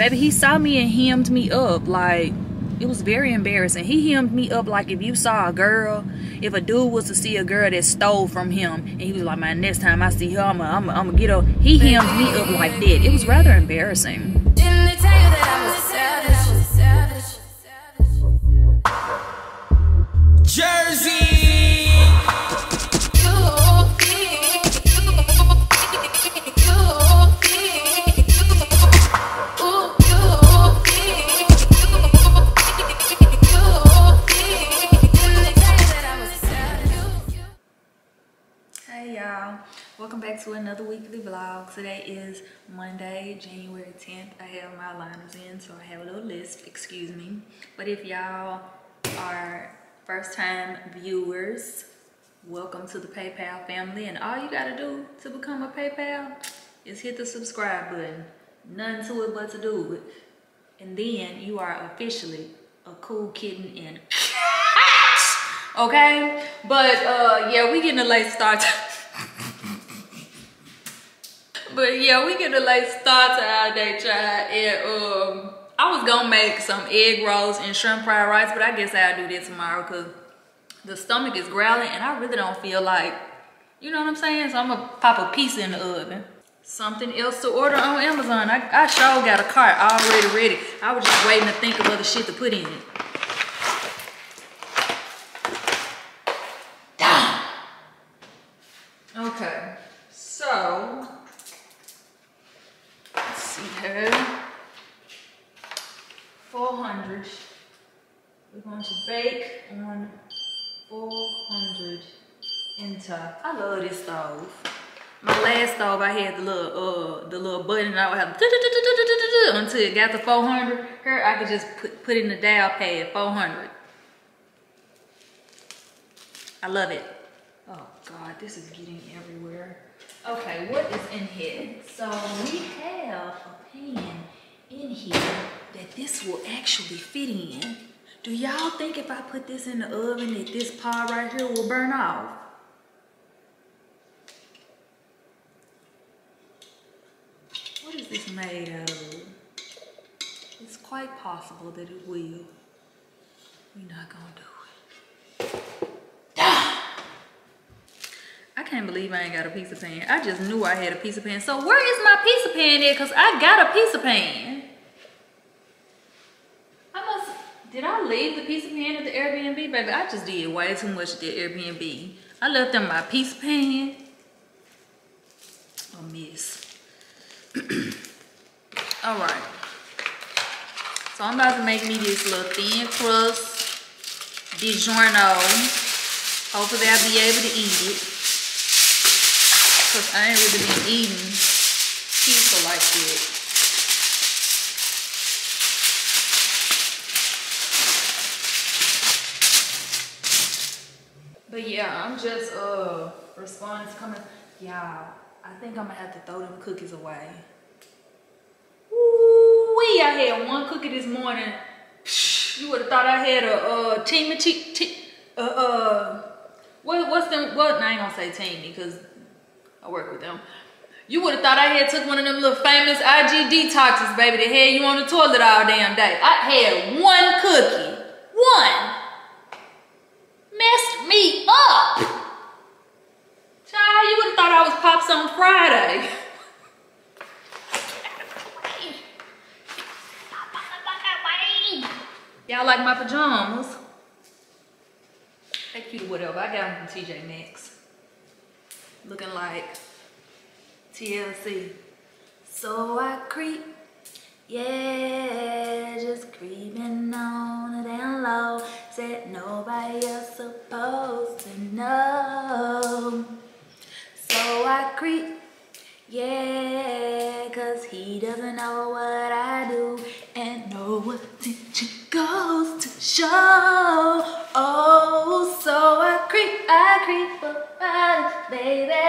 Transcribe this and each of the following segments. Baby, he saw me and hemmed me up. Like, it was very embarrassing. He hemmed me up like if you saw a girl, if a dude was to see a girl that stole from him, and he was like, man, next time I see her, I'm gonna get her. He hemmed me up like that. It was rather embarrassing. Didn't they tell you that I was savage? Jersey! Hey y'all, welcome back to another weekly vlog. Today is Monday, January 10th. I have my liners in, so I have a little lisp, excuse me. But if y'all are first time viewers, welcome to the PayPal family, and all you gotta do to become a PayPal is hit the subscribe button. Nothing to it but to do it. And then you are officially a cool kitten and okay? But yeah, we getting a late start. But yeah, we getting a late start to our day, child, and I was gonna make some egg rolls and shrimp fried rice, but I guess I'll do that tomorrow because the stomach is growling and I really don't feel like, you know what I'm saying? So I'm gonna pop a piece in the oven. Something else to order on Amazon. I sure got a cart already ready. I was just waiting to think of other shit to put in it. Damn. Okay, so let's see here. 400. We're going to bake on 400 inter. I love this stove. My last stove, I had the little button, and I would have until it got to 400. Here, I could just put in the dial pad 400. I love it. Oh God, this is getting everywhere. Okay, what is in here? So we have a pan in here that this will actually fit in. Do y'all think if I put this in the oven that this pod right here will burn off? What is this made of? It's quite possible that it will. We're not gonna do it. I can't believe I ain't got a pizza pan. I just knew I had a pizza pan. So where is my pizza pan at? Cause I got a pizza pan. Did I leave the pizza pan at the Airbnb? Baby, I just did way too much at the Airbnb. I left them my pizza pan. A mess. All right. So I'm about to make me this little thin crust DiGiorno. Hopefully I'll be able to eat it. Cause I ain't really been eating pizza like that. But yeah, I'm just responding to comments. Yeah, I think I'm gonna have to throw them cookies away. Woo-wee, I had one cookie this morning. You would have thought I had a teamy, I ain't gonna say teamy because I work with them. You would have thought I had took one of them little famous IG detoxes, baby, that had you on the toilet all damn day. I had one cookie, one. Messed me up. Child, you would have thought I was Pops on Friday. Y'all like my pajamas? Thank you to whatever. I got them from TJ Maxx. Looking like TLC. So I creep. Yeah, just creeping on it down low. Said nobody else supposed to know. So I creep, yeah, cause he doesn't know what I do. And no attention goes to show. Oh, so I creep about it, baby,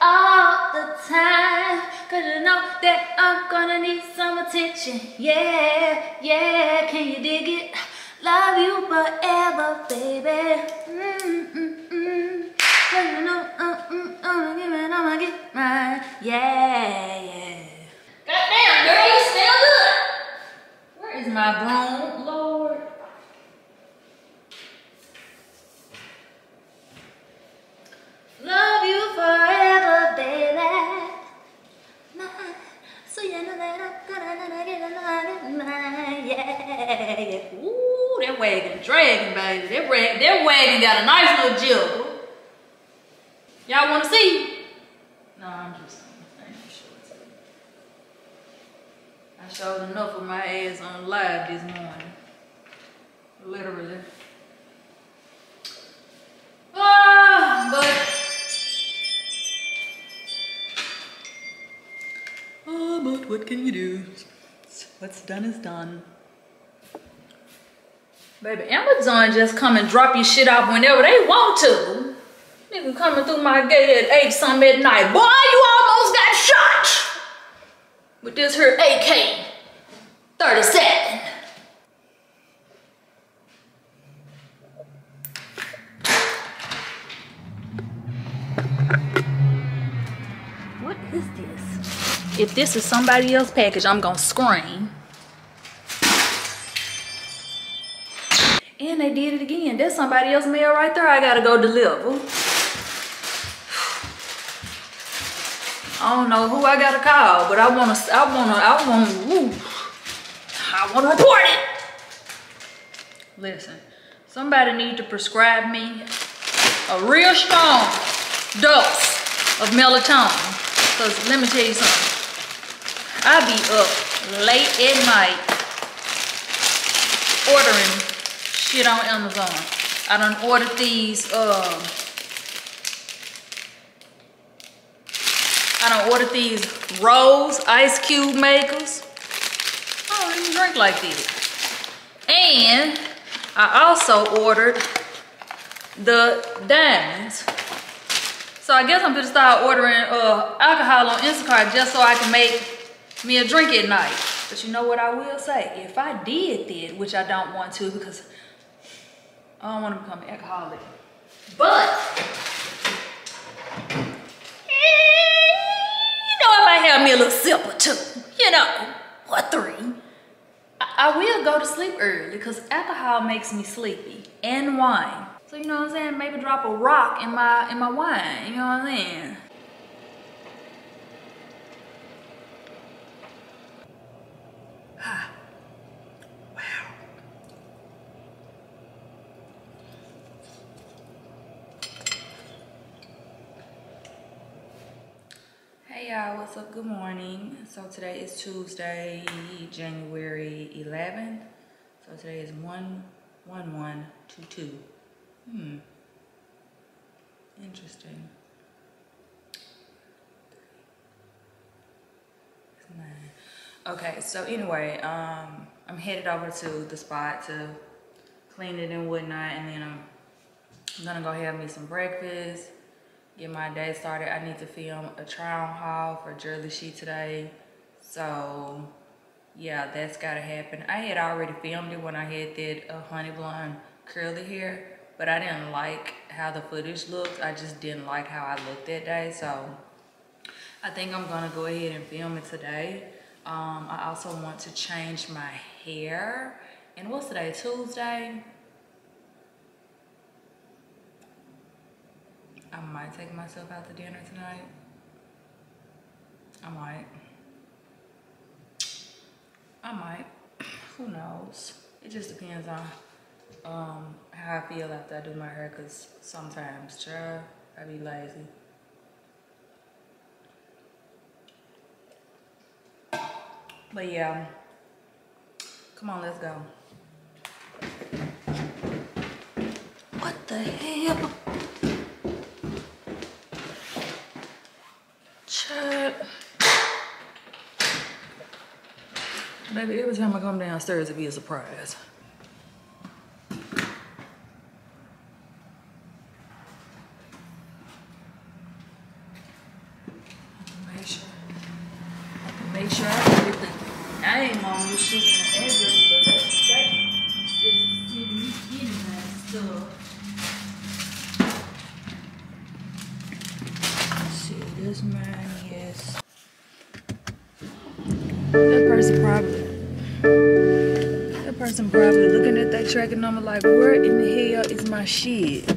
all the time. Cause you know that I'm gonna need some attention. Yeah, yeah, can you dig it? Love you forever, baby. Cause you know I'm giving, I'm gonna get mine. Yeah, yeah. Goddamn, girl, you smell good. Yeah. Ooh, that wagon dragging, baby. That wagon got a nice little jiggle. Y'all want to see? No, I'm just saying. I showed enough of my ass on live this morning. Literally. But what can you do? What's done is done. Baby, Amazon just come and drop your shit off whenever they want to. Nigga coming through my gate at 8-something at night. Boy, you almost got shot with this here AK-37. What is this? If this is somebody else's package, I'm gonna scream. And they did it again. That's somebody else's mail right there. I gotta go deliver. I don't know who I gotta call, but I wanna report it. Listen, somebody need to prescribe me a real strong dose of melatonin. Cause let me tell you something. I be up late at night ordering shit on Amazon. I done ordered these rose ice cube makers. I don't even drink like this. And I also ordered the diamonds. So I guess I'm gonna start ordering alcohol on Instacart just so I can make me a drink at night. But you know what I will say? If I did this, which I don't want to because I don't want to become an alcoholic. But, you know, if I have me a little sip or two, you know, or three, I will go to sleep early because alcohol makes me sleepy, and wine. So, you know what I'm saying? Maybe drop a rock in my wine, you know what I'm saying? Y'all, what's up? Good morning. So today is Tuesday, January 11th. So today is 1/11/22. Interesting. It's 9. Okay, so anyway, I'm headed over to the spot to clean it and whatnot, and then I'm gonna go have me some breakfast. Get my day started. I need to film a try on haul for Jurllyshe today. So yeah, that's gotta happen. I had already filmed it when I had that honey blonde curly hair, but I didn't like how the footage looked. I just didn't like how I looked that day. So I think I'm gonna go ahead and film it today. I also want to change my hair. And what's today, Tuesday? I might take myself out to dinner tonight. I might. Who knows? It just depends on how I feel after I do my hair, because sometimes, child, I be lazy. But yeah, come on, let's go. What the hell? Baby, every time I come downstairs, it'd be a surprise. I can make sure I have everything. I ain't on this shit in the address, but that's safe. Just getting me getting that stuff. Let's see, this mine is. That person probably looking at that tracking number like, where in the hell is my shit?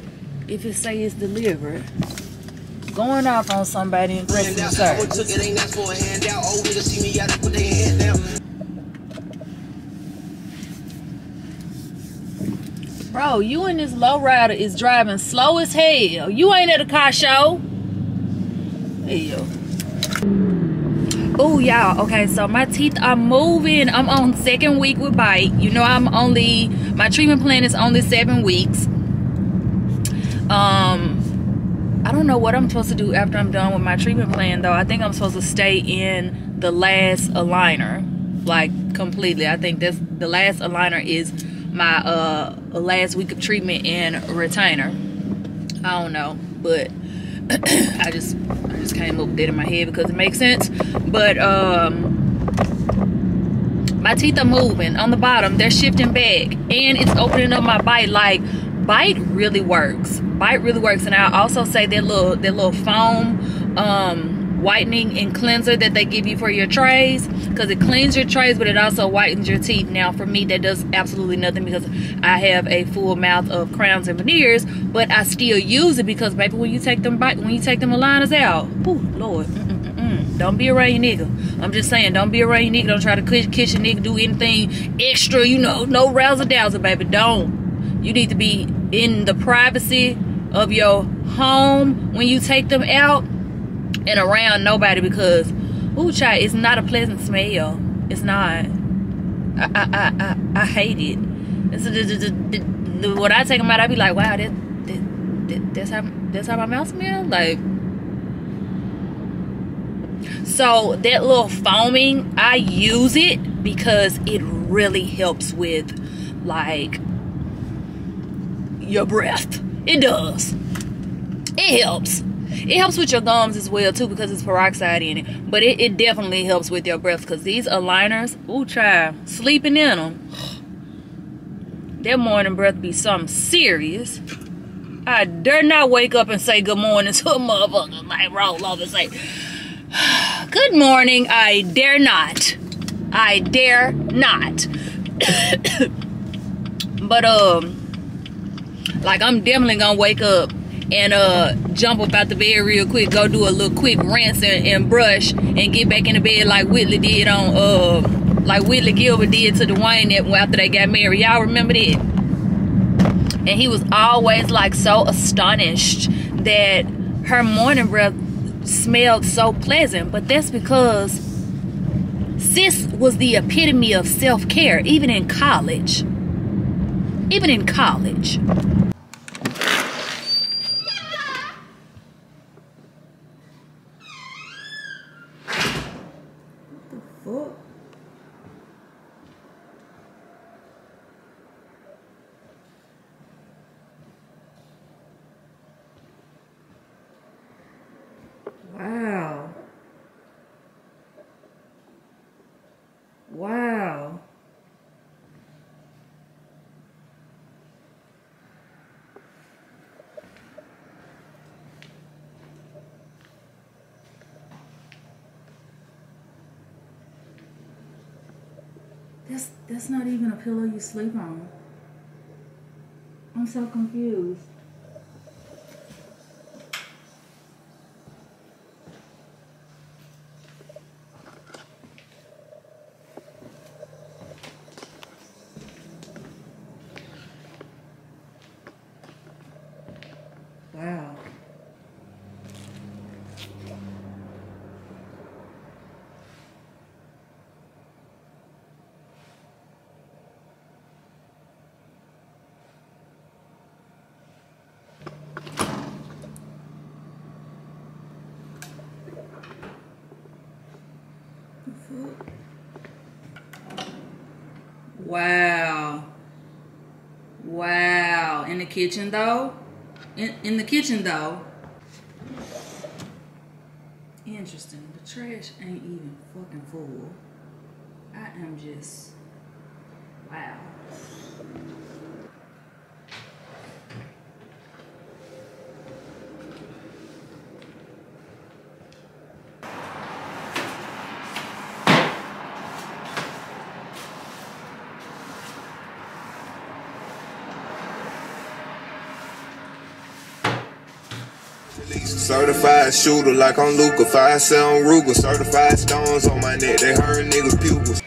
If it say it's delivered, going off on somebody and dressing a certain. Bro, you and this lowrider is driving slow as hell. You ain't at a car show. Hell. Oh, y'all. Okay, so my teeth are moving. I'm on second week with Bite. You know, my treatment plan is only 7 weeks. I don't know what I'm supposed to do after I'm done with my treatment plan, though. I think I'm supposed to stay in the last aligner, like, completely. I think that's the last aligner is my last week of treatment and retainer. I don't know, but I just came up with that in my head because it makes sense. But my teeth are moving on the bottom. They're shifting back, and it's opening up my bite. Like, Bite really works. Bite really works. And I also say that little foam whitening and cleanser that they give you for your trays, because it cleans your trays, but it also whitens your teeth. Now for me, that does absolutely nothing because I have a full mouth of crowns and veneers, but I still use it because, baby, when you take them aligners out, oh Lord, don't be a rain nigga. I'm just saying, don't be a rain nigga. Don't try to kiss your nigga, do anything extra, you know, no razzle dazzle, baby. Don't. You need to be in the privacy of your home when you take them out and around nobody, because, ooh, child, it's not a pleasant smell. It's not. I hate it. It's when I take them out, I be like, wow, that's how my mouth smells. Like, so that little foaming, I use it because it really helps with, like, your breath. It does. It helps. It helps with your gums as well too, because it's peroxide in it, but it definitely helps with your breath, because these aligners, ooh child, sleeping in them, their morning breath be something serious. I dare not wake up and say good morning to a motherfucker, like roll over and say good morning. I dare not But like, I'm definitely gonna wake up and jump up out the bed real quick, go do a little quick rinse and brush, and get back in the bed like Whitley did on like Whitley Gilbert did to Dwayne after they got married. Y'all remember that? And he was always like so astonished that her morning breath smelled so pleasant, but that's because sis was the epitome of self-care, even in college. Even in college. That's not even a pillow you sleep on. I'm so confused. Wow, in the kitchen though? In the kitchen though. Interesting, the trash ain't even fucking full. I am just, wow. Certified shooter like I'm Luca, 5-7 Ruger, certified stones on my neck, they hurt niggas' pupils.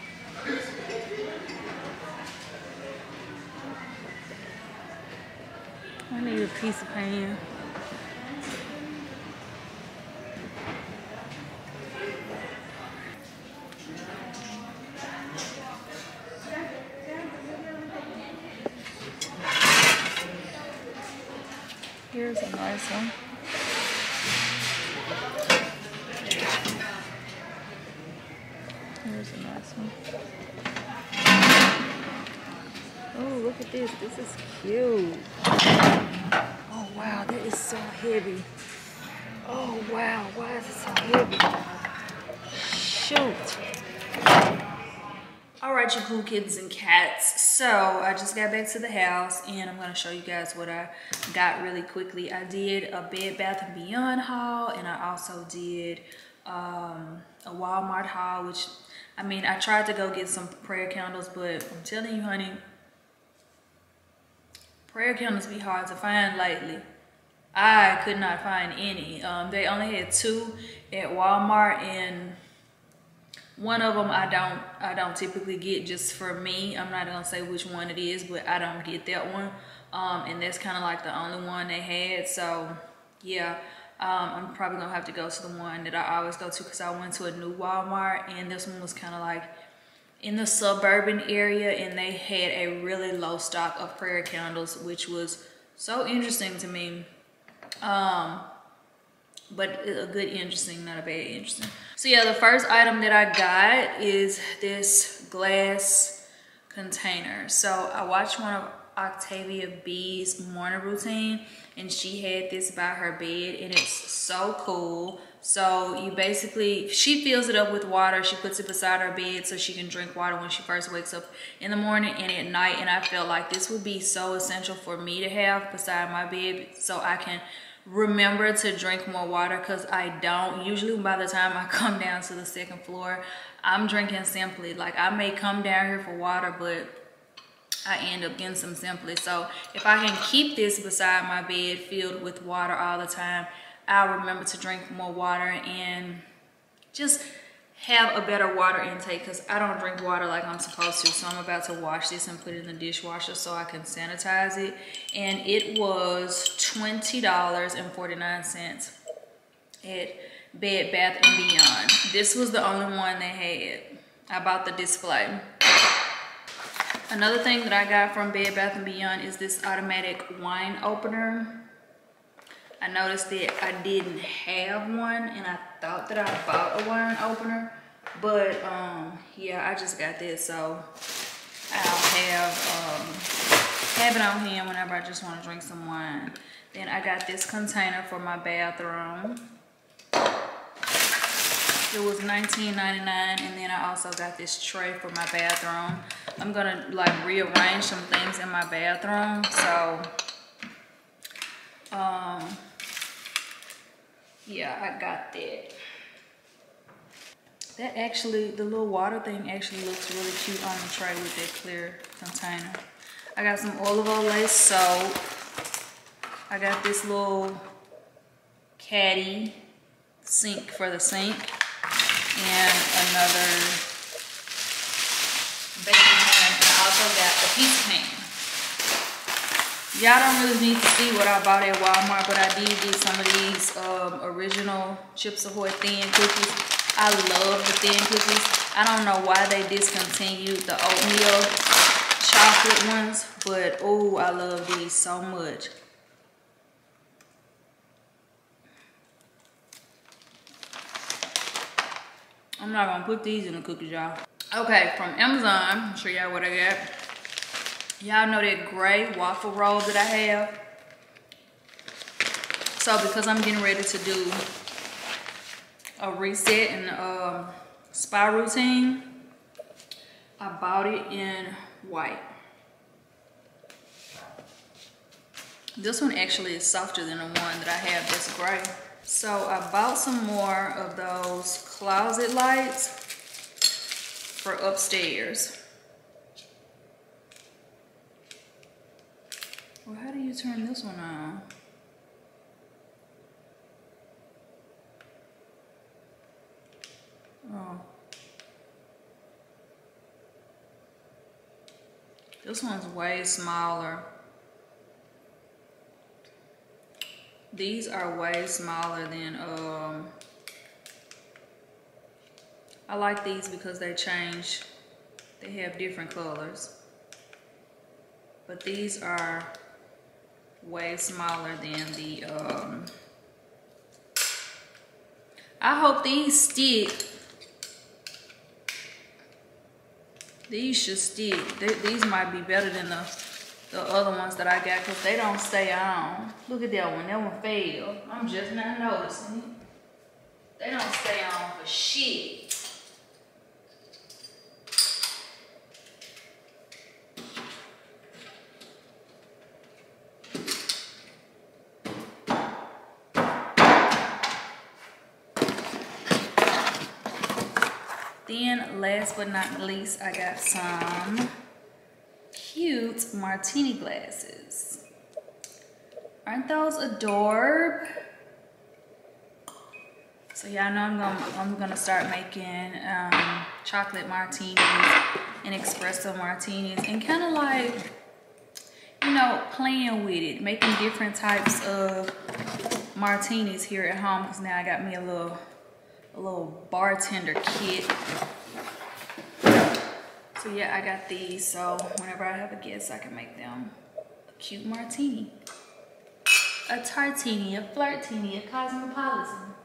I need a piece of pan. Here's a nice one. Here's a nice one. Oh, look at this. This is cute. Oh, wow. That is so heavy. Oh, wow. Why is it so heavy? Shoot. Alright, you cool kids and cats. So, I just got back to the house and I'm going to show you guys what I got really quickly. I did a Bed Bath & Beyond haul, and I also did a Walmart haul, which, I mean, I tried to go get some prayer candles, but I'm telling you, honey, prayer candles be hard to find lately. I could not find any. They only had 2 at Walmart, and one of them I don't typically get just for me. I'm not gonna say which one it is, but I don't get that one. And that's kind of like the only one they had. So yeah, I'm probably gonna have to go to the one that I always go to, because I went to a new Walmart, and this one was kind of like in the suburban area, and they had a really low stock of prayer candles, which was so interesting to me. But a good interesting, not a bad interesting. So yeah, the first item that I got is this glass container. So I watched one of Octavia B's morning routine, and she had this by her bed, and it's so cool. So you basically, she fills it up with water, she puts it beside her bed so she can drink water when she first wakes up in the morning and at night. And I felt like this would be so essential for me to have beside my bed, so I can remember to drink more water, because I don't. Usually by the time I come down to the second floor, I'm drinking Simply. Like, I may come down here for water, but I end up getting some Simply. So if I can keep this beside my bed filled with water all the time, I'll remember to drink more water and just have a better water intake, because I don't drink water like I'm supposed to. So I'm about to wash this and put it in the dishwasher so I can sanitize it. And it was $20.49 at Bed Bath & Beyond. This was the only one they had. I bought the display. Another thing that I got from Bed Bath & Beyond is this automatic wine opener. I noticed that I didn't have one, and I thought that I bought a wine opener, but yeah, I just got this, so I'll have it on hand whenever I just want to drink some wine. Then I got this container for my bathroom. It was $19.99, and then I also got this tray for my bathroom. I'm gonna like rearrange some things in my bathroom, so yeah, I got that. That actually, the little water thing actually looks really cute on the tray with that clear container. I got some olive oil soap. I got this little caddy sink for the sink, and another baking pan. I also got a pizza pan. Y'all don't really need to see what I bought at Walmart, but I did get some of these original Chips Ahoy thin cookies. I love the thin cookies. I don't know why they discontinued the oatmeal chocolate ones, but oh, I love these so much. I'm not gonna put these in the cookies, y'all. Okay, from Amazon, I'll show y'all what I got. Y'all know that gray waffle roll that I have. So because I'm getting ready to do a reset and spa routine, I bought it in white. This one actually is softer than the one that I have that's gray. So I bought some more of those closet lights for upstairs. Well, how do you turn this one on? Oh. This one's way smaller. These are way smaller than, I like these because they change, they have different colors. But these are way smaller than the, I hope these stick. These should stick. These might be better than the other ones that I got because they don't stay on. Look at that one. That one fell. I'm just not noticing it. They don't stay on for shit. Then, last but not least, I got some cute martini glasses. Aren't those adorable? So y'all know I'm gonna start making chocolate martinis and espresso martinis and kind of like, you know, playing with it, making different types of martinis here at home because now I got me a little bartender kit. So yeah, I got these, so whenever I have a guest, I can make them a cute martini. A tartini, a flirtini, a cosmopolitan.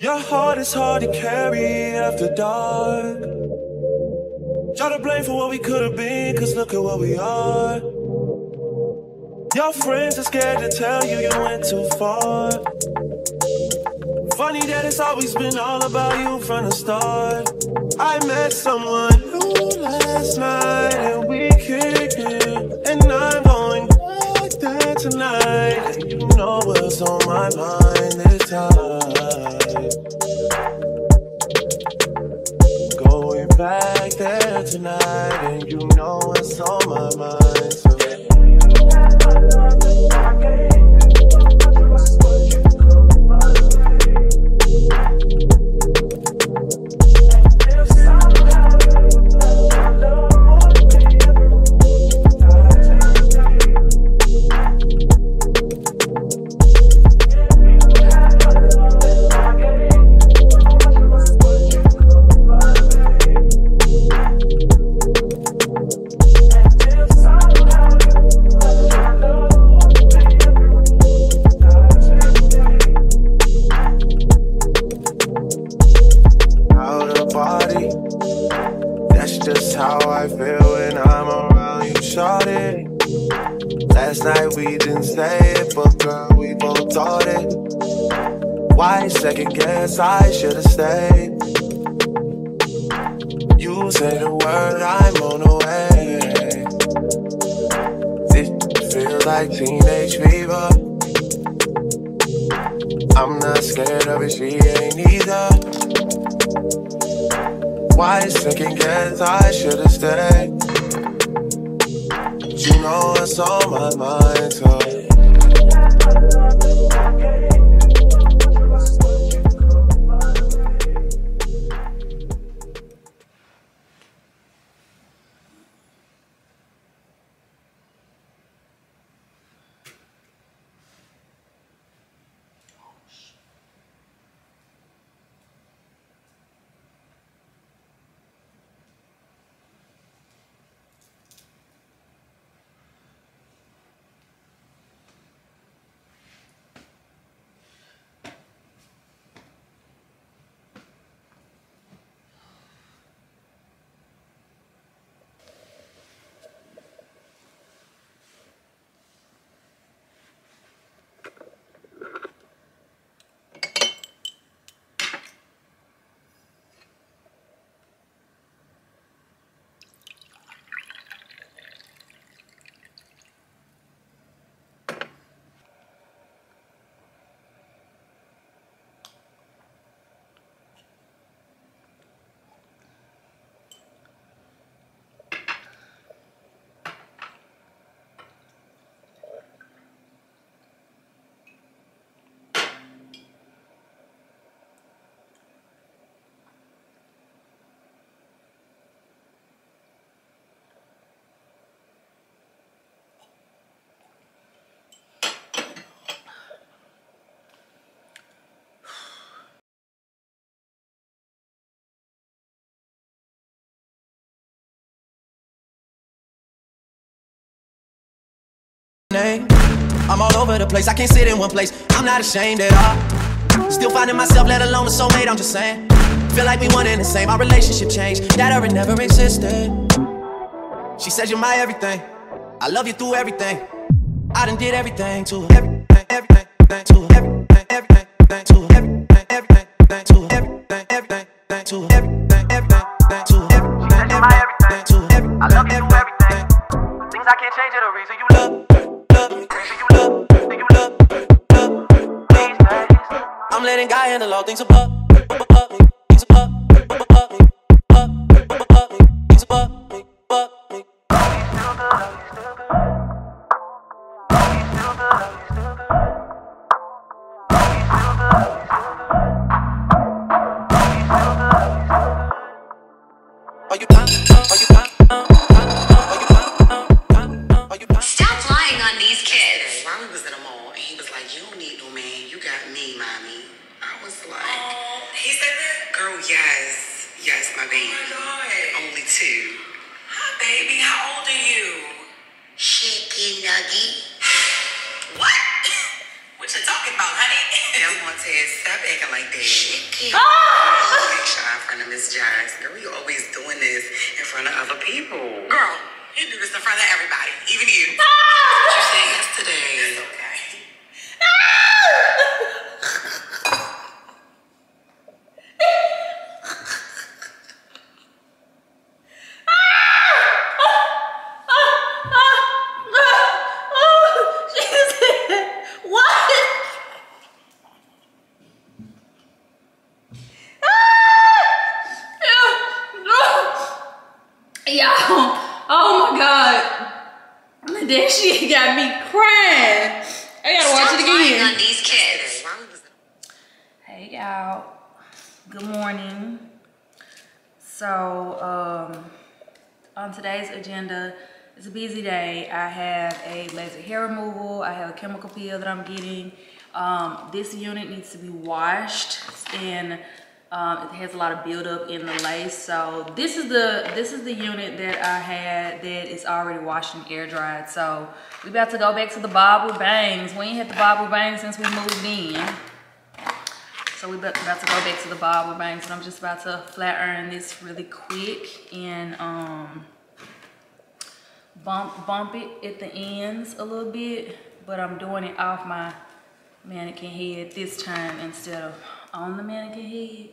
Your heart is hard to carry after dark. Try to blame for what we could have been, cause look at what we are. Your friends are scared to tell you you went too far. Funny that it's always been all about you from the start. I met someone new last night and we kicked it, and I'm going back there tonight. And you know what's on my mind this time. Going back there tonight, and you know what's on my mind. So. Second guess I should've stayed. You say the word, I'm on the way. This feels like teenage fever. I'm not scared of it, she ain't either. Why second guess I should've stayed? You know what's on my mind, so. I'm all over the place, I can't sit in one place. I'm not ashamed at all. Still finding myself, let alone a soulmate, I'm just saying. Feel like we one and the same, our relationship changed. That already never existed. She said you're my everything, I love you through everything. I done did everything to everything, to everything, to everything, to everything, to everything. I love you through everything. Things I can't change are the reason you love. I'm letting God handle all things above. Things above. Things above. Chemical peel that I'm getting. This unit needs to be washed, and it has a lot of buildup in the lace. So this is the unit that I had that is already washed and air dried. So we about to go back to the bob with bangs. We ain't had the bob with bangs since we moved in. So we about to go back to the bob with bangs, and I'm just about to flat iron this really quick and bump it at the ends a little bit. But I'm doing it off my mannequin head this time instead of on the mannequin head.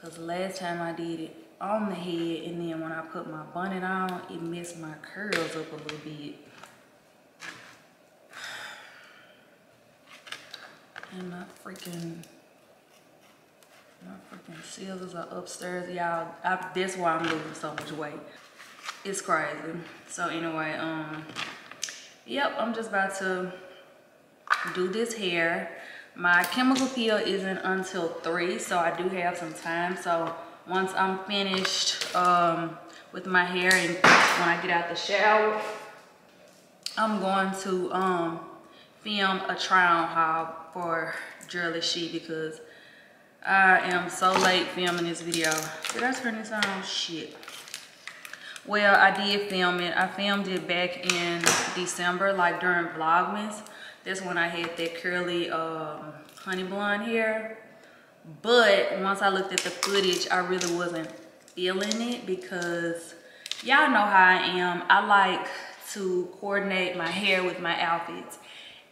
Cause last time I did it on the head, and then when I put my bonnet on, it messed my curls up a little bit. And my freaking scissors are upstairs, y'all. That's why I'm losing so much weight. It's crazy. So anyway, yep, I'm just about to do this hair. My chemical peel isn't until 3, so I do have some time. So once I'm finished with my hair and when I get out the shower, I'm going to film a try-on haul for Jurllyshe because I am so late filming this video. Did I turn this on? Shit. Well, I did film it. I filmed it back in December, like during Vlogmas. That's when I had that curly honey blonde hair. But once I looked at the footage, I really wasn't feeling it because y'all know how I am. I like to coordinate my hair with my outfits.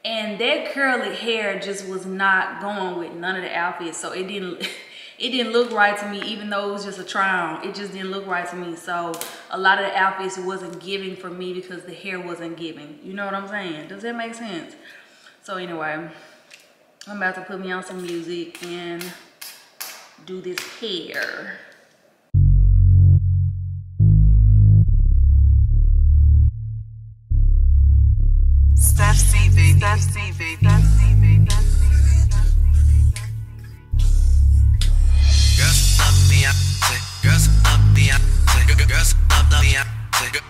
And that curly hair just was not going with none of the outfits. So it didn't look right to me, even though it was just a try on. It just didn't look right to me. So a lot of the outfits wasn't giving for me because the hair wasn't giving. You know what I'm saying? Does that make sense? So anyway, I'm about to put me on some music and do this hair. That's TV.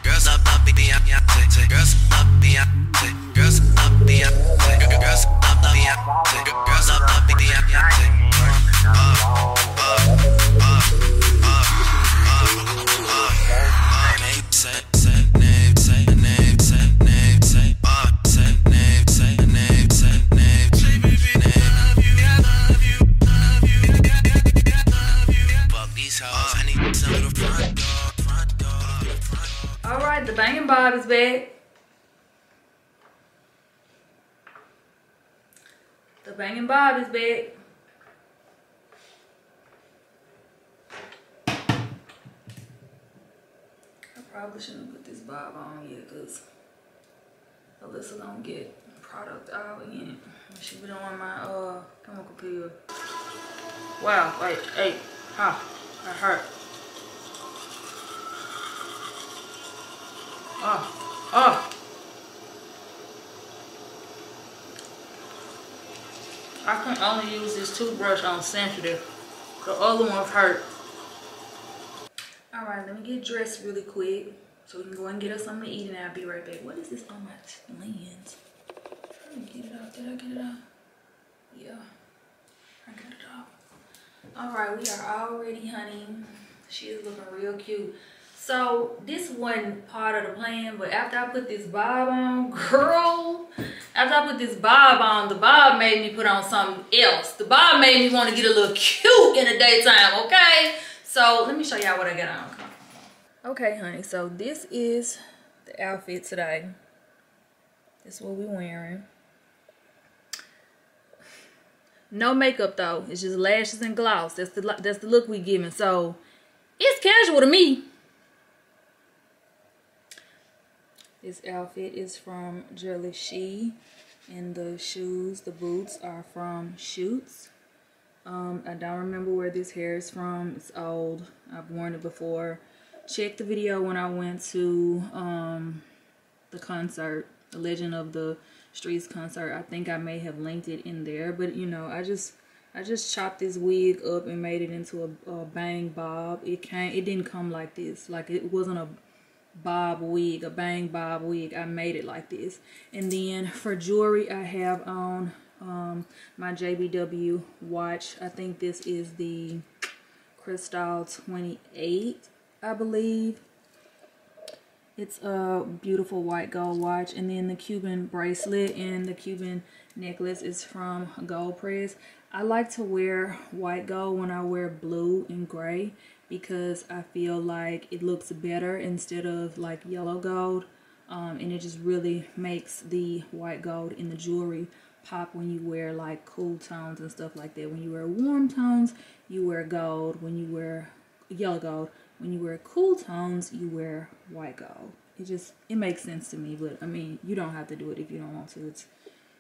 Girls up, at the banging barbs, babe. The banging barbs, babe. I probably shouldn't put this bob on yet because Alyssa gonna get product all again. She been on my chemical peel. Wow, wait, hey, huh, that hurt. Oh. I can only use this toothbrush on sensitive. The other ones hurt. Alright, let me get dressed really quick so we can go and get us something to eat and I'll be right back. What is this on my lens? Trying to get it off. Did I get it off? Yeah. I got it off. Alright, we are all ready, honey. She is looking real cute. So this wasn't part of the plan, but after I put this bob on, girl, after I put this bob on, the bob made me put on something else. The bob made me want to get a little cute in the daytime, okay? So let me show y'all what I got on. Okay, honey, so this is the outfit today. This is what we're wearing. No makeup though, it's just lashes and gloss. That's the look we giving, so it's casual to me. This outfit is from Jurllyshe, and the shoes, the boots are from Schutz. I don't remember where this hair is from. It's old. I've worn it before. Check the video when I went to the concert, the Legend of the Streets concert. I think I may have linked it in there, but you know, I just chopped this wig up and made it into a bang bob. It didn't come like this. Like it wasn't a bang bob wig. I made it like this. And then for jewelry, I have on my JBW watch. I think this is the Crystal 28, I believe. It's a beautiful white gold watch. And then the Cuban bracelet and the Cuban necklace is from Gold Press. I like to wear white gold when I wear blue and gray, because I feel like it looks better instead of like yellow gold, and it just really makes the white gold in the jewelry pop when you wear like cool tones and stuff like that. When you wear warm tones, you wear gold. When you wear yellow gold, when you wear cool tones, you wear white gold. It makes sense to me, but I mean, you don't have to do it if you don't want to.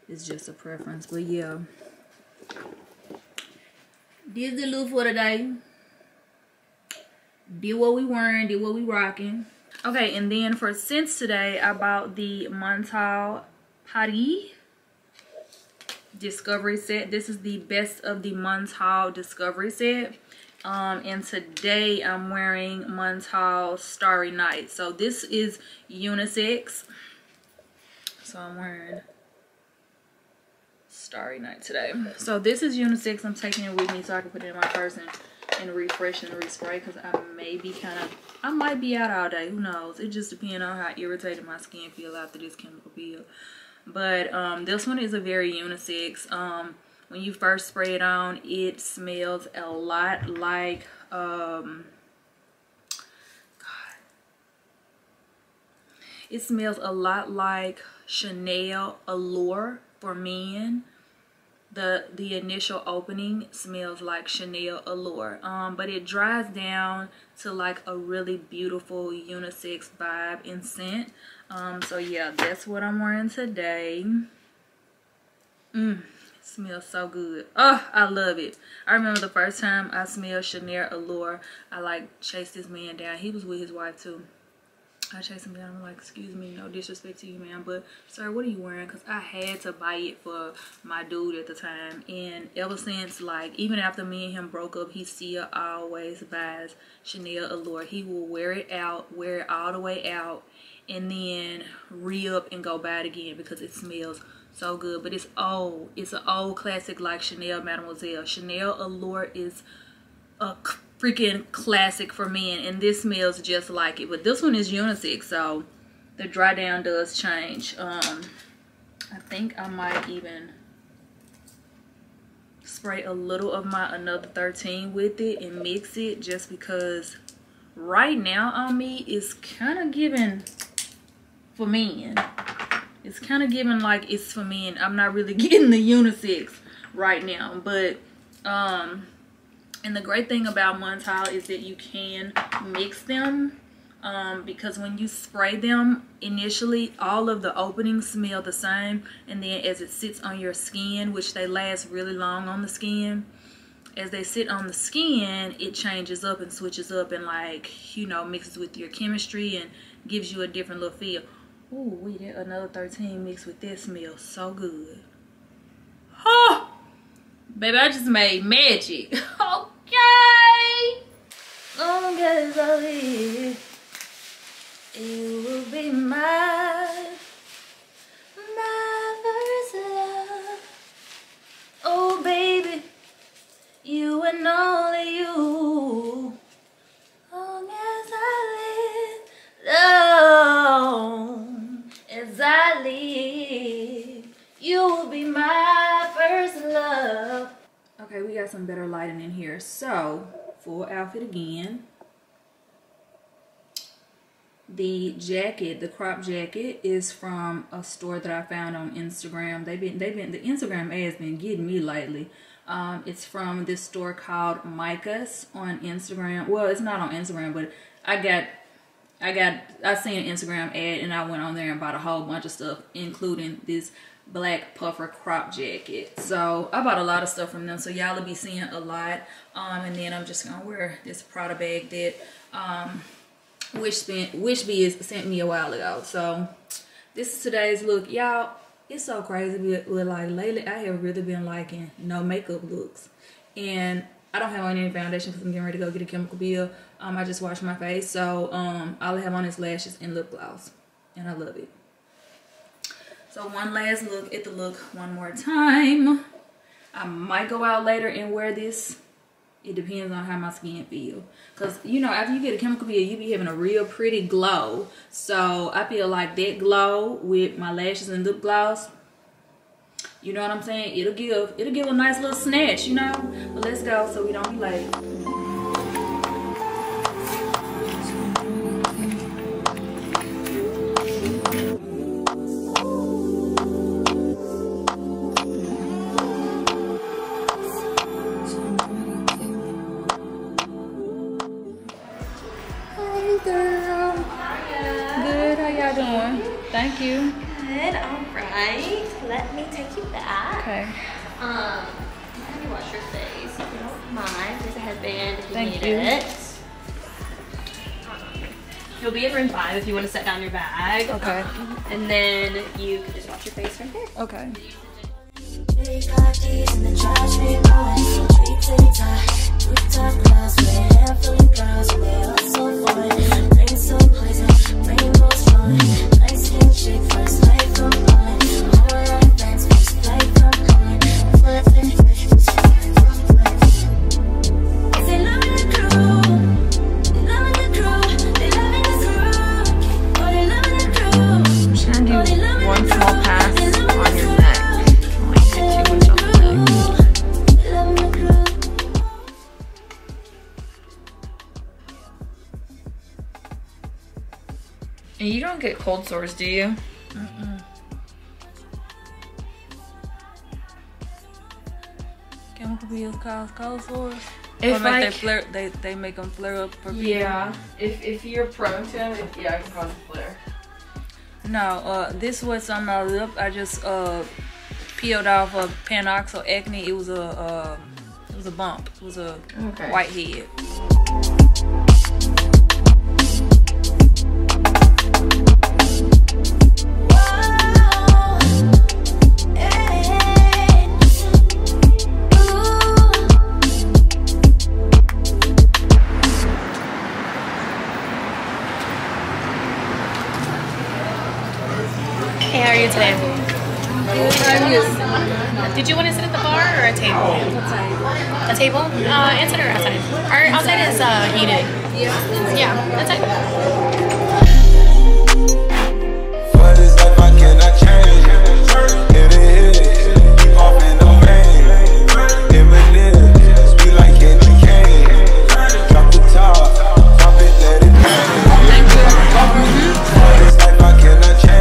It's just a preference, but yeah. This is the look for today. Did what we wearing, did what we rocking. Okay, and then for scents today, I bought the Montal Paris Discovery set. This is the best of the Montal Discovery set. And today I'm wearing Montal Starry Night. So this is unisex. So I'm wearing Starry Night today. So this is unisex. I'm taking it with me so I can put it in my purse and refresh and respray, because I might be out all day, who knows. It just depends on how irritated my skin feels after this chemical peel. But this one is a very unisex. When you first spray it on, it smells a lot like it smells a lot like Chanel Allure for men. The initial opening smells like Chanel Allure, but it dries down to like a really beautiful unisex vibe and scent. So yeah, that's what I'm wearing today. It smells so good. Oh, I love it. I remember the first time I smelled Chanel Allure, I like chased this man down. He was with his wife too. I chased him down. I'm like, excuse me, no disrespect to you, man, but sir, what are you wearing? Because I had to buy it for my dude at the time. And ever since, like, even after me and him broke up, he still always buys Chanel Allure. He will wear it out, wear it all the way out, and then re-up and go buy it again because it smells so good. But it's old. It's an old classic like Chanel Mademoiselle. Chanel Allure is a freaking classic for men, and this smells just like it, but this one is unisex, so the dry down does change. I think I might even spray a little of my Another 13 with it and mix it, just because right now on me is kind of giving for men. It's kind of giving like it's for men. I'm not really getting the unisex right now, but and the great thing about Montal is that you can mix them, because when you spray them, initially all of the openings smell the same, and then as it sits on your skin, which they last really long on the skin, as they sit on the skin, it changes up and switches up and, like, you know, mixes with your chemistry and gives you a different little feel. Ooh, we did Another 13 mixed with this smell so good. Oh, baby, I just made magic. Okay. Oh, guys, I live. You will be my first love. Oh, baby, you and only you. Long as I live, long as I live, you will be my first love. Okay, we got some better lighting in here. So, full outfit again. The jacket, the crop jacket, is from a store that I found on Instagram. The Instagram ad has been getting me lately. It's from this store called Micas on Instagram. Well, it's not on Instagram, but I seen an Instagram ad and I went on there and bought a whole bunch of stuff, including this black puffer crop jacket. So I bought a lot of stuff from them, so y'all will be seeing a lot. And then I'm just gonna wear this Prada bag that WishBiz sent me a while ago. So this is today's look, y'all. It's so crazy, but like lately I have really been liking no makeup looks, and I don't have on any foundation because I'm getting ready to go get a chemical peel. I just washed my face, so all I have on is lashes and lip gloss, and I love it. So one last look at the look one more time. I might go out later and wear this. It depends on how my skin feel, because you know, after you get a chemical peel, you be having a real pretty glow. So I feel like that glow with my lashes and lip gloss, you know what I'm saying, it'll give a nice little snatch, you know. But let's go so we don't be late. Thank you. Good, alright. Let me take you back. Okay. Let me wash your face if you don't mind. There's a headband if you need it. Thank you. You'll be at room 5 if you want to set down your bag. Okay. And then you can just wash your face from here. Okay. Get cold sores, do you? Mm-mm. Chemical peels cause cold sores. If like, they make them flare up for people. Yeah, if you're prone to them, yeah, it can cause a flare. No, this was on my lip. I just peeled off a Panoxal acne. It was a bump. It was a white head. Hey, how are you today? Good. Did you want to sit at the bar or a table? A table? Inside or outside? Our outside is heated. Yeah, outside. What is life? I cannot change. It is. Keep off in the main. Eminence. We like it. We can. Drop the top. Top it. Let it hang. What is life? I cannot change.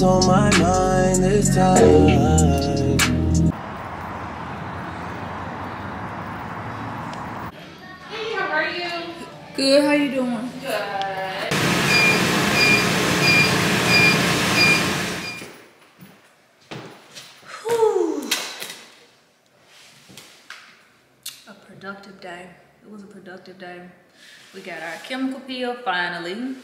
what's on my mind this time. Good, how you doing? Good. Whew. A productive day. It was a productive day. We got our chemical peel finally.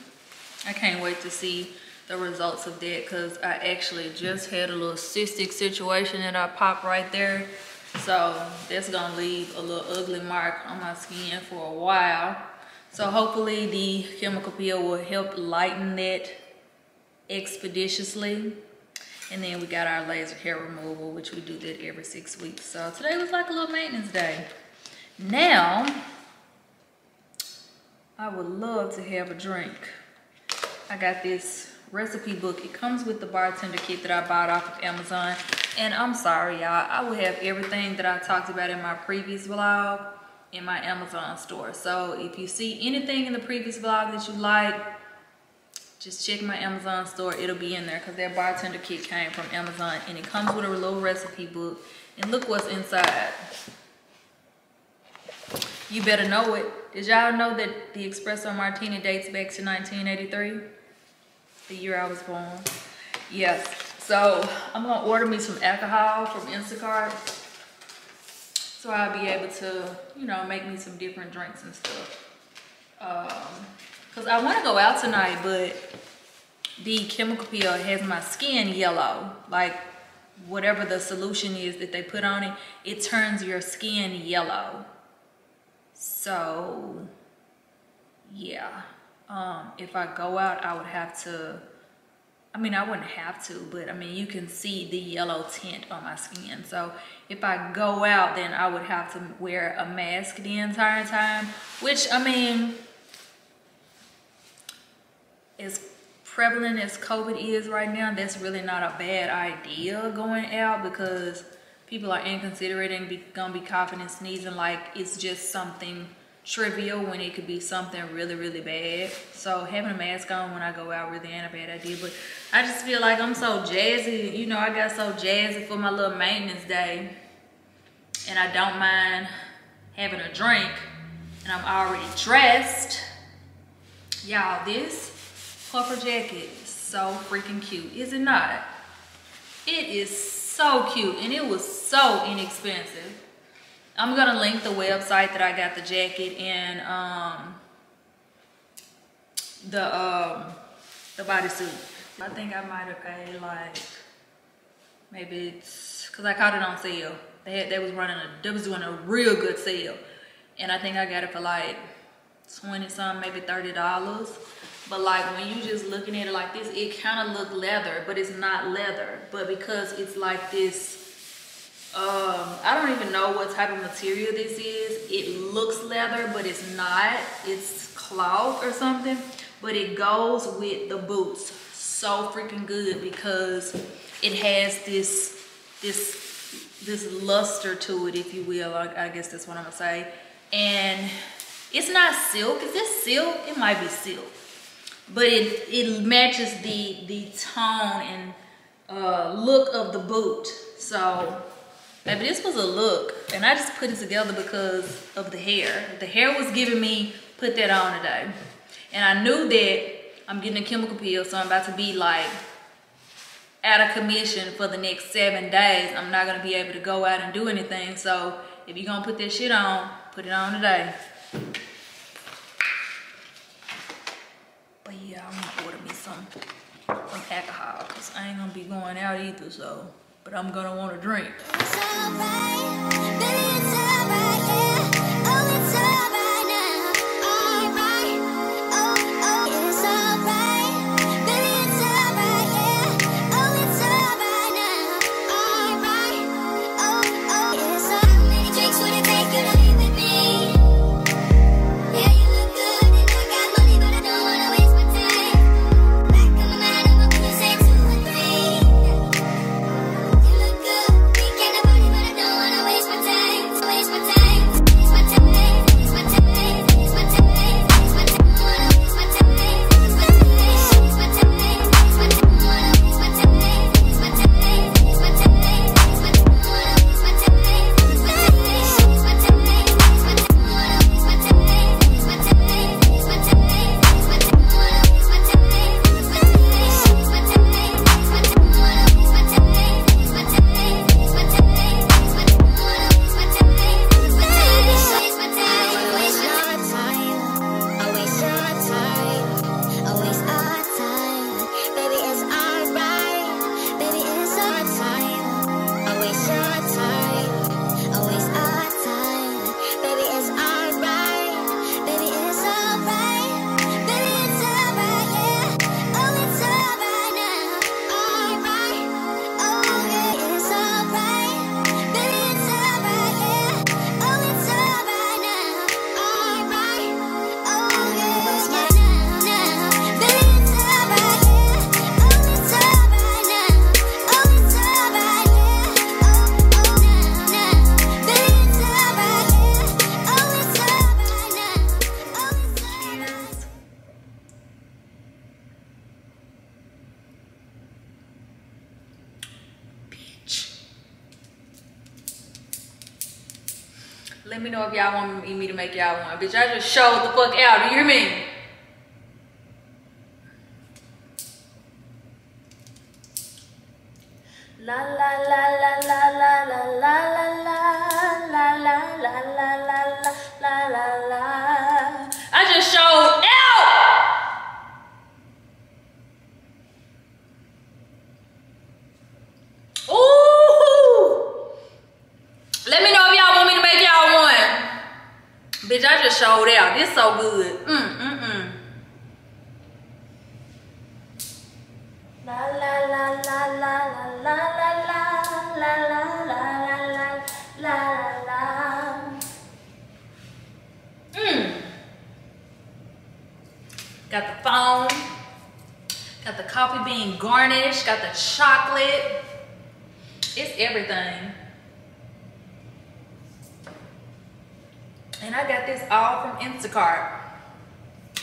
I can't wait to see the results of that because I actually just had a little cystic situation in our pop right there. So that's gonna leave a little ugly mark on my skin for a while. So hopefully the chemical peel will help lighten that expeditiously. And then we got our laser hair removal, which we do that every 6 weeks. So today was like a little maintenance day. Now, I would love to have a drink. I got this recipe book. It comes with the bartender kit that I bought off of Amazon. And I'm sorry, y'all. I will have everything that I talked about in my previous vlog in my Amazon store. So if you see anything in the previous vlog that you like, just check my Amazon store. It'll be in there because that bartender kit came from Amazon and it comes with a little recipe book. And look what's inside. You better know it. Did y'all know that the espresso martini dates back to 1983? The year I was born. Yes. So I'm gonna order me some alcohol from Instacart. So I'll be able to, you know, make me some different drinks and stuff. Cause I wanna go out tonight, but the chemical peel has my skin yellow. Like whatever the solution is that they put on it, it turns your skin yellow. So yeah, if I go out, I would have to, I mean, I wouldn't have to, but I mean, you can see the yellow tint on my skin. So if I go out, then I would have to wear a mask the entire time, which I mean, as prevalent as COVID is right now, that's really not a bad idea going out because people are inconsiderate and gonna be coughing and sneezing like it's just something trivial when it could be something really, really bad. So having a mask on when I go out really ain't a bad idea, but I just feel like I'm so jazzy. You know, I got so jazzy for my little maintenance day and I don't mind having a drink and I'm already dressed. Y'all, this puffer jacket is so freaking cute, is it not? It is so cute and it was so inexpensive. I'm gonna link the website that I got the jacket and the bodysuit. I think I might have paid like, maybe it's, cause I caught it on sale. They was doing a real good sale. And I think I got it for like 20 something, maybe $30. But like when you just looking at it like this, it kind of look leather, but it's not leather. But because it's like this, I don't even know what type of material this is. It looks leather, but it's not. It's cloth or something, but it goes with the boots so freaking good because it has this luster to it, if you will. I guess that's what I'm gonna say. And it's not silk. Is this silk? It might be silk, but it matches the tone and look of the boot. So. Baby, this was a look, and I just put it together because of the hair. The hair was giving me, put that on today. And I knew that I'm getting a chemical peel, so I'm about to be like out of commission for the next 7 days. I'm not gonna be able to go out and do anything. So if you're gonna put that shit on, put it on today. But yeah, I'm gonna order me some alcohol, cause I ain't gonna be going out either, so. But I'm gonna want a drink. It's all right, baby, it's all right, yeah. Oh, it's all right now. All right, oh, oh. It's all right, baby, it's all right, yeah. Oh, it's all right now. All right, oh, oh. It's all many drinks would it take you to leave with me? Yeah, you look good and I got money, but I don't wanna waste my time. Back of my mind, I'ma put you say 2 and 3. Waste my time. Let me know if y'all want me to make y'all one. Bitch, I just showed the fuck out. Do you hear me? La la la la la la la la la la la la la la la la la. I just showed out. Ooh. Let me know if y'all want me to make y'all one. Bitch, I just showed out. This so good. La la la la la la la la la la la la la la. Got the phone, got the coffee bean garnish, got the chocolate. It's everything. And I got this all from Instacart.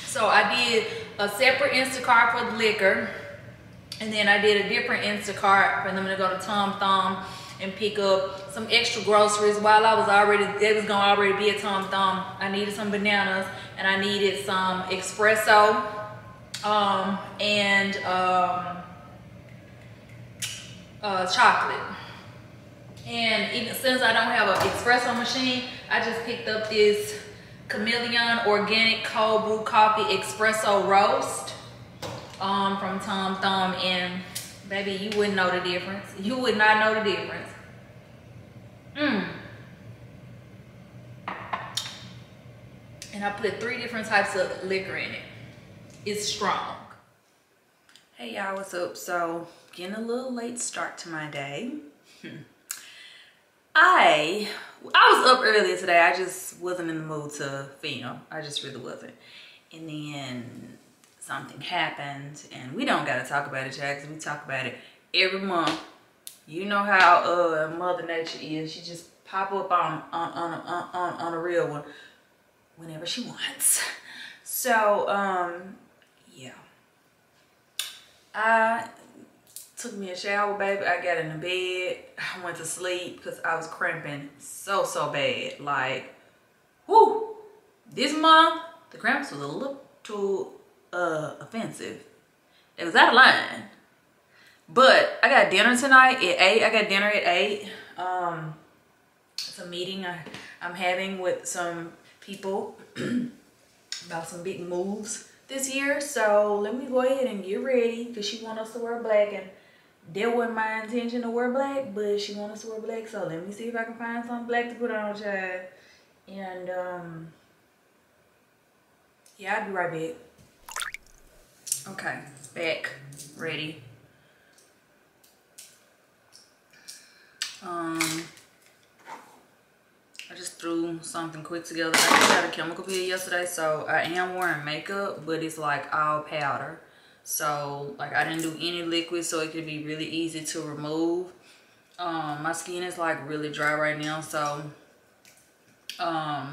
So I did a separate Instacart for the liquor. And then I did a different Instacart for them to go to Tom Thumb and pick up some extra groceries. While I was already, it was gonna already be at Tom Thumb. I needed some bananas and I needed some espresso and chocolate. And even since I don't have an espresso machine, I just picked up this Chameleon Organic Cold Brew Coffee Espresso Roast. From Tom Thumb, and baby, you wouldn't know the difference. You would not know the difference. And I put 3 different types of liquor in it. It's strong. Hey y'all, what's up? So, getting a little late start to my day. I was up earlier today. I just wasn't in the mood to film. I just really wasn't. And then something happened, and we don't gotta talk about it, Jax. We talk about it every month. You know how Mother Nature is. She just pop up on a real one whenever she wants. So yeah, I took me a shower, baby. I got in the bed. I went to sleep because I was cramping so bad. Like, whoo! This month the cramps was a little too offensive. It was out of line. But I got dinner tonight at 8. I got dinner at 8. It's a meeting I'm having with some people about some big moves this year. So let me go ahead and get ready, because she wants us to wear black, and that wasn't my intention to wear black, but she wants us to wear black. So let me see if I can find something black to put on, child. And yeah, I'll be right back. Okay, back, ready. I just threw something quick together. I just had a chemical peel yesterday, so I am wearing makeup, but it's like all powder. So like I didn't do any liquid, so it could be really easy to remove. My skin is like really dry right now, so I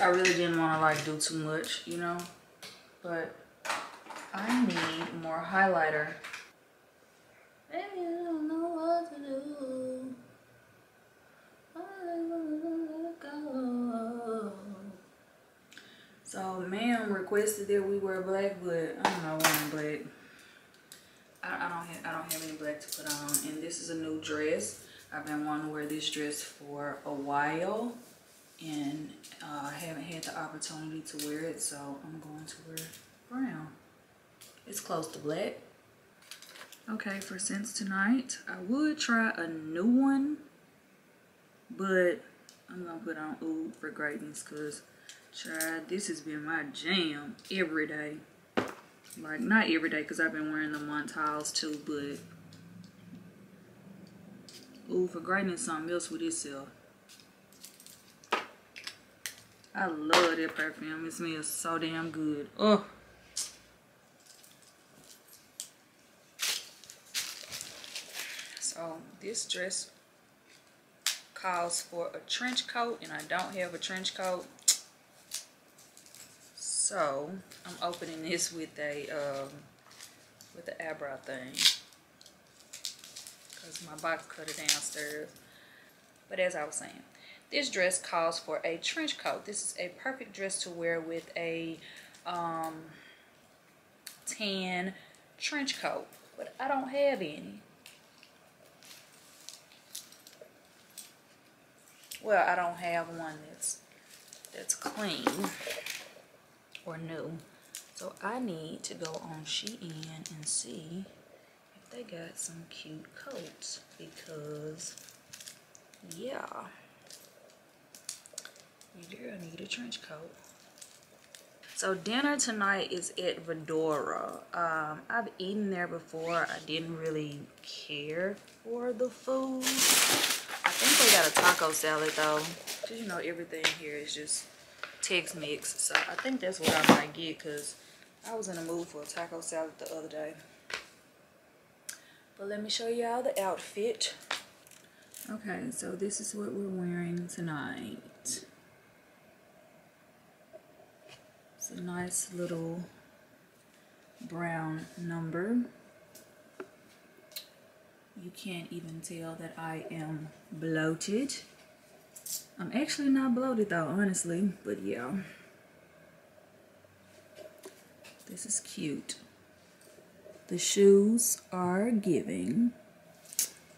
really didn't want to like do too much, you know. But I need more highlighter. Baby, I don't know what to do. I don't know. So, ma'am requested that we wear black, but I'm not wearing black. I don't have any black to put on. And this is a new dress. I've been wanting to wear this dress for a while, and I haven't had the opportunity to wear it, so I'm going to wear brown. It's close to black. Okay, for since tonight, I would try a new one, but I'm gonna put on Oud for Greatness, because this has been my jam every day. Like, not every day, because I've been wearing the Montals too, but Oud for Greatness something else with itself. I love that perfume. It smells so damn good. Oh. So this dress calls for a trench coat, and I don't have a trench coat. So I'm opening this with the eyebrow thing, because my box cutter downstairs But as I was saying, this dress calls for a trench coat. This is a perfect dress to wear with a tan trench coat, but I don't have any. Well, I don't have one that's clean or new. So I need to go on Shein and see if they got some cute coats, because yeah, you do need a trench coat. So dinner tonight is at Vedora. I've eaten there before. I didn't really care for the food. I think they got a taco salad though. Cause you know everything here is just Tex-Mex. So I think that's what I might get, cause I was in the mood for a taco salad the other day. But let me show y'all the outfit. Okay, so this is what we're wearing tonight. It's a nice little brown number. You can't even tell that I am bloated. I'm actually not bloated though, honestly, but yeah. This is cute. The shoes are giving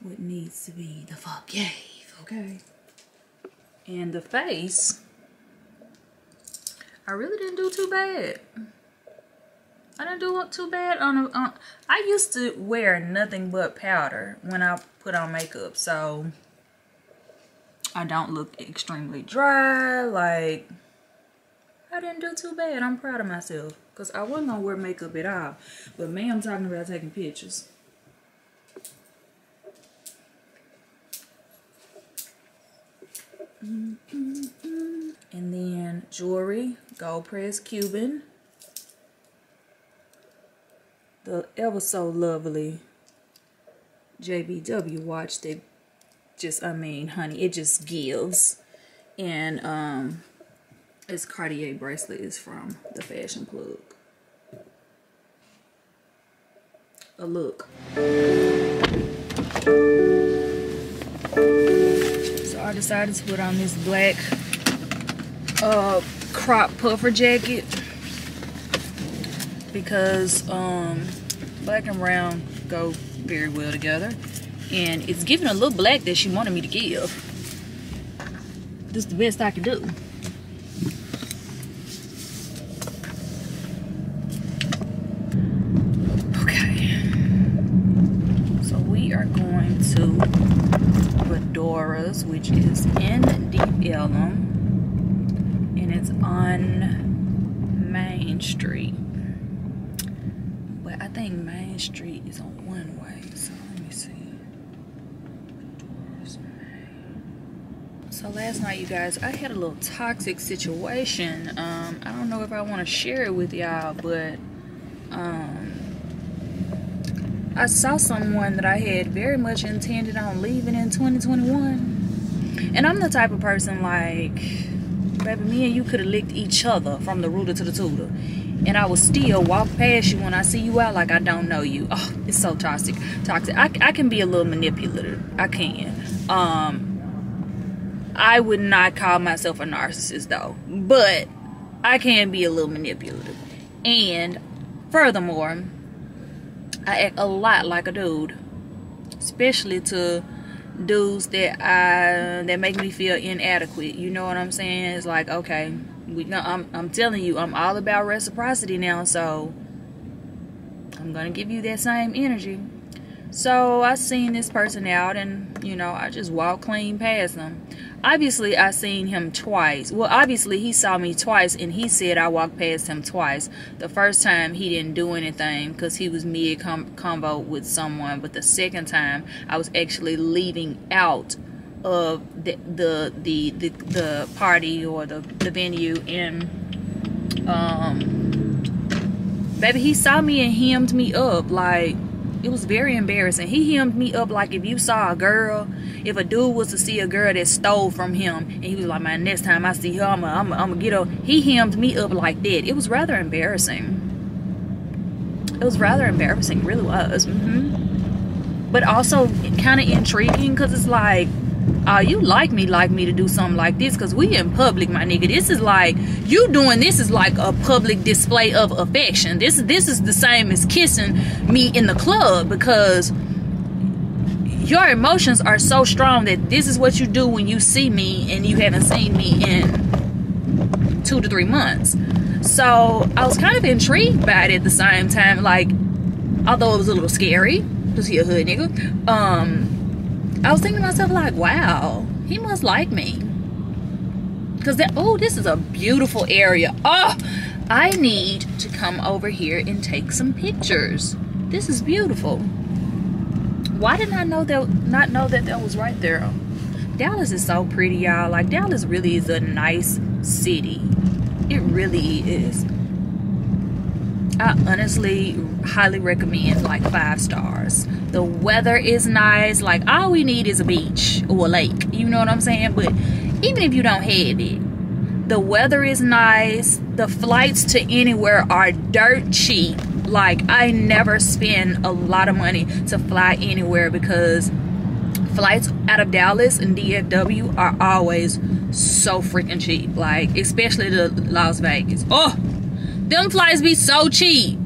what needs to be the fuck gave, okay? And the face, I really didn't do too bad. I didn't do too bad on. I used to wear nothing but powder when I put on makeup, so I don't look extremely dry. Like, I didn't do too bad. I'm proud of myself, because I wasn't gonna wear makeup at all. But man, I'm talking about taking pictures. And then jewelry, Gold Press Cuban, the ever so lovely JBW watch that just, I mean, honey, it just gives. And this Cartier bracelet is from the Fashion Plug. A look. So I decided to put on this black crop puffer jacket, because black and brown go very well together, and it's giving a little black that she wanted me to give. This is the best I can do. Okay, so we are going to Vedora's, which is in Deep Ellum. It's on Main Street, but I think Main Street is on one way, so let me see. So last night, you guys, I had a little toxic situation. I don't know if I want to share it with y'all, but I saw someone that I had very much intended on leaving in 2021, and I'm the type of person, like, baby, me and you could have licked each other from the ruler to the tutor, and I would still walk past you when I see you out like I don't know you. Oh, it's so toxic. I can be a little manipulative. I can. I would not call myself a narcissist though, but I can be a little manipulative. And furthermore, I act a lot like a dude, especially to dudes that make me feel inadequate. You know what I'm saying? It's like, okay, I'm telling you, I'm all about reciprocity now, so I'm gonna give you that same energy. So I seen this person out, and you know, I just walked clean past him. Obviously, I seen him twice. Well, obviously he saw me twice, and he said I walked past him twice. The first time he didn't do anything because he was mid convo with someone, but the second time I was actually leaving out of the party or the venue, and baby, he saw me and hemmed me up. Like, it was very embarrassing. He hemmed me up like if you saw a girl, if a dude was to see a girl that stole from him, and he was like, man, next time I see her, I'm gonna get her. He hemmed me up like that. It was rather embarrassing. It was rather embarrassing, really was. But also kind of intriguing, because it's like, you like me to do something like this, because we in public, my nigga. This is like, you doing this is like a public display of affection. This is the same as kissing me in the club, because your emotions are so strong that this is what you do when you see me and you haven't seen me in 2 to 3 months. So I was kind of intrigued by it at the same time, like, although it was a little scary, because he a hood nigga. I was thinking to myself, like, wow, he must like me. Because that, oh, this is a beautiful area. Oh, I need to come over here and take some pictures. This is beautiful. Why didn't I know that, not know that that was right there? Dallas is so pretty, y'all. Like, Dallas really is a nice city. It really is. I honestly highly recommend, like, 5 stars. The weather is nice. Like, all we need is a beach or a lake. You know what I'm saying? But even if you don't have it, the weather is nice. The flights to anywhere are dirt cheap. Like, I never spend a lot of money to fly anywhere, because flights out of Dallas and DFW are always so freaking cheap. Like, especially to Las Vegas. Oh! Them flights be so cheap.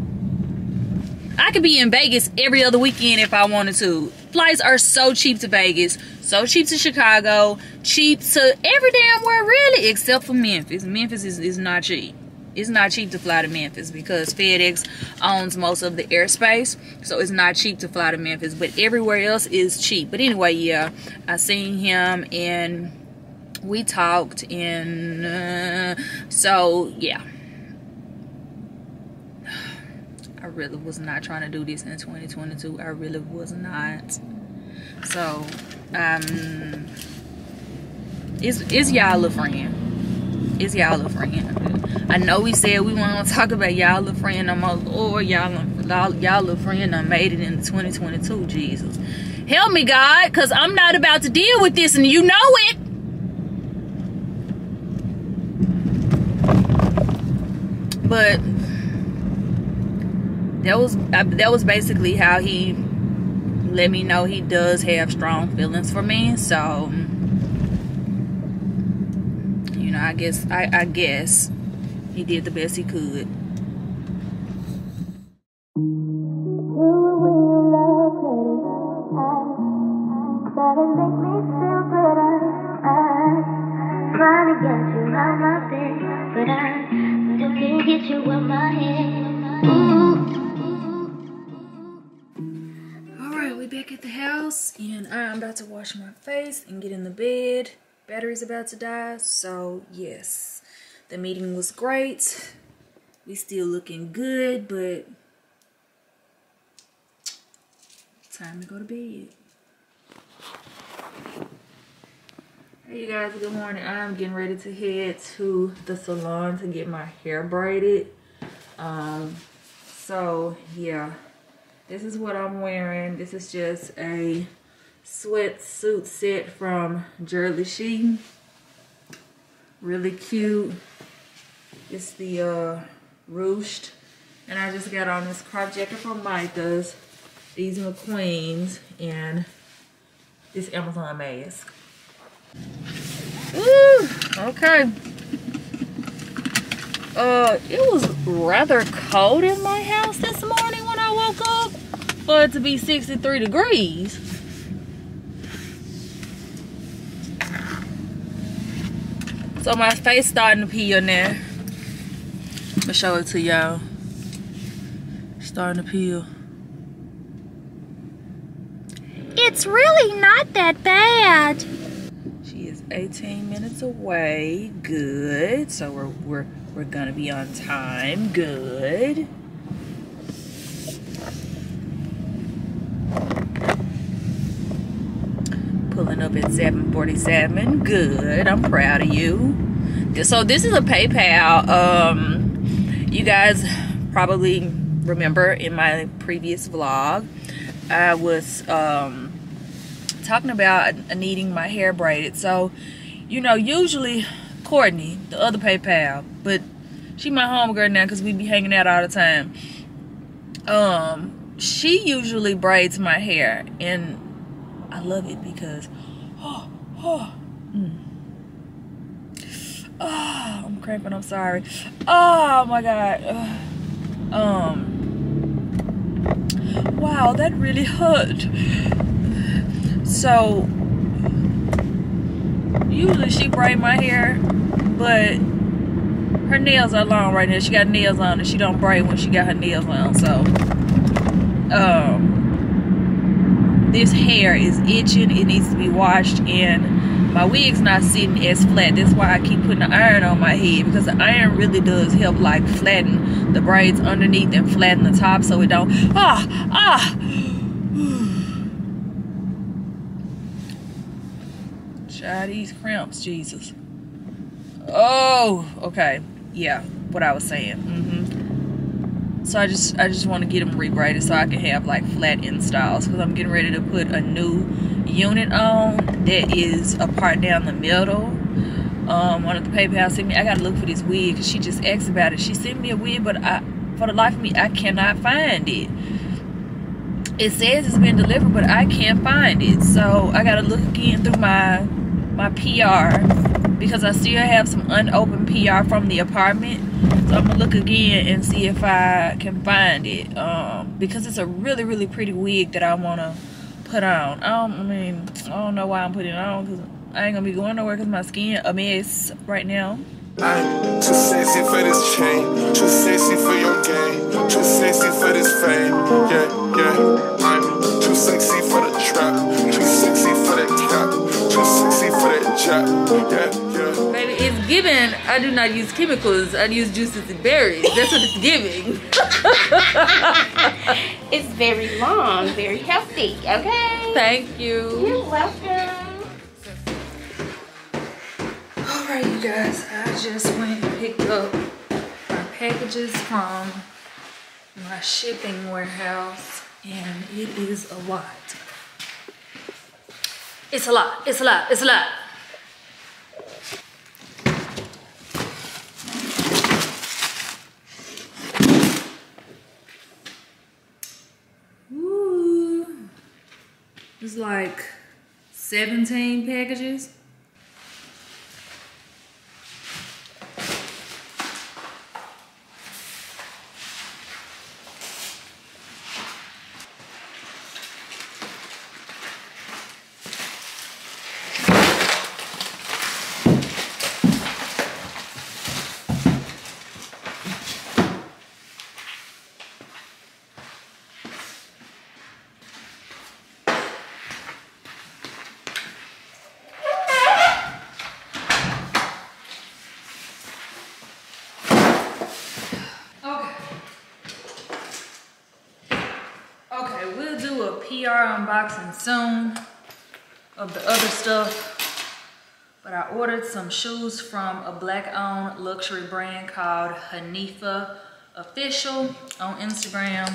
I could be in Vegas every other weekend if I wanted to. Flights are so cheap to Vegas, so cheap to Chicago, cheap to every damn where, really, except for Memphis. Memphis is not cheap. It's not cheap to fly to Memphis because FedEx owns most of the airspace, so it's not cheap to fly to Memphis, but everywhere else is cheap. But anyway, yeah, I seen him and we talked, and so yeah. I really was not trying to do this in 2022. I really was not. So, it's y'all little friend. It's y'all little friend. I know we said we won't talk about y'all little friend no more. Lord, y'all little friend done made it in 2022, Jesus. Help me, God, because I'm not about to deal with this, and you know it. But that was basically how he let me know he does have strong feelings for me. So, you know, I guess he did the best he could. To wash my face and get in the bed. Battery's about to die. So yes, the meeting was great. We still looking good, but time to go to bed. Hey you guys, good morning. I'm getting ready to head to the salon to get my hair braided. So yeah, this is what I'm wearing. This is just a sweatsuit set from Jurllyshe. Really cute. It's the ruched, and I just got on this crop jacket from Micas, these McQueens, and this Amazon mask. Ooh, okay. It was rather cold in my house this morning when I woke up, for it to be 63 degrees. So my face starting to pee on there. I'm gonna show it to y'all. Starting to peel. It's really not that bad. She is 18 minutes away. Good. So we're gonna be on time. Good. Pulling up at 7:47. Good. I'm proud of you. So this is a PayPal. You guys probably remember in my previous vlog, I was talking about needing my hair braided. So, you know, usually Courtney, the other PayPal, but she my homegirl now because we be hanging out all the time. She usually braids my hair, and I love it because Oh. Oh, I'm cramping. I'm sorry. Oh my God. Wow, that really hurt. So usually she braid my hair, but her nails are long right now. She got nails on and she don't braid when she got her nails on. So this hair is itching. It needs to be washed, and my wig's not sitting as flat. That's why I keep putting the iron on my head, because the iron really does help like flatten the braids underneath and flatten the top so it don't Child, these cramps, Jesus. Oh, okay. Yeah, what I was saying. So I just want to get them rebraided so I can have like flat installs, because I'm getting ready to put a new unit on that is a part down the middle. One of the PayPal sent me. I gotta look for this wig because she just asked about it. She sent me a wig, but for the life of me I cannot find it. It says it's been delivered, but I can't find it. So I gotta look again through my PR, because I still have some unopened PR from the apartment. So I'm gonna look again and see if I can find it, because it's a really, really pretty wig that I wanna put on. I don't know why I'm putting it on, because I ain't gonna be going nowhere because my skin a mess right now. I'm too sexy for this chain, too sexy for your game, too sexy for this fame, yeah, yeah. I'm too sexy for the trap, too sexy for that cap, too sexy for that job, yeah. Baby, it's given. I do not use chemicals. I use juices and berries. That's what it's giving. It's very long, very healthy. Okay. Thank you. You're welcome. All right, you guys. I just went and picked up my packages from my shipping warehouse, and it is a lot. It's a lot. It's a lot. It's a lot. It's like 17 packages. Unboxing soon of the other stuff, but I ordered some shoes from a black-owned luxury brand called Hanifa Official on Instagram,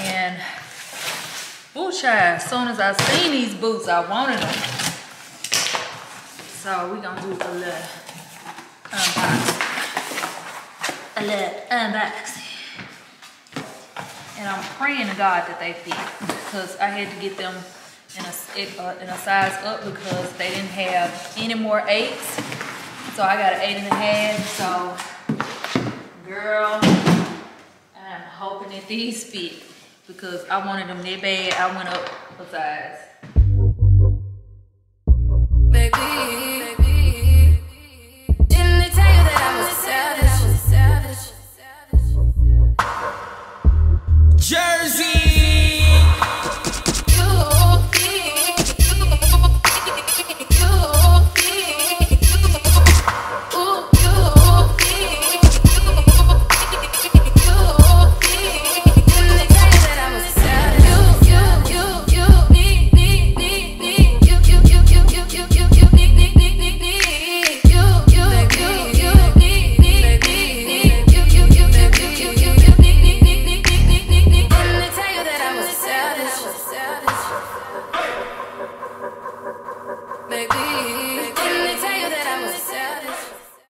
and as soon as I seen these boots I wanted them, so we're gonna do a little unboxing. And I'm praying to God that they fit, because I had to get them in a size up because they didn't have any more 8s. So I got an 8.5. So, girl, I'm hoping that these fit, because I wanted them that bad. I went up a size. Baby, didn't they tell you that I was sad? Jersey!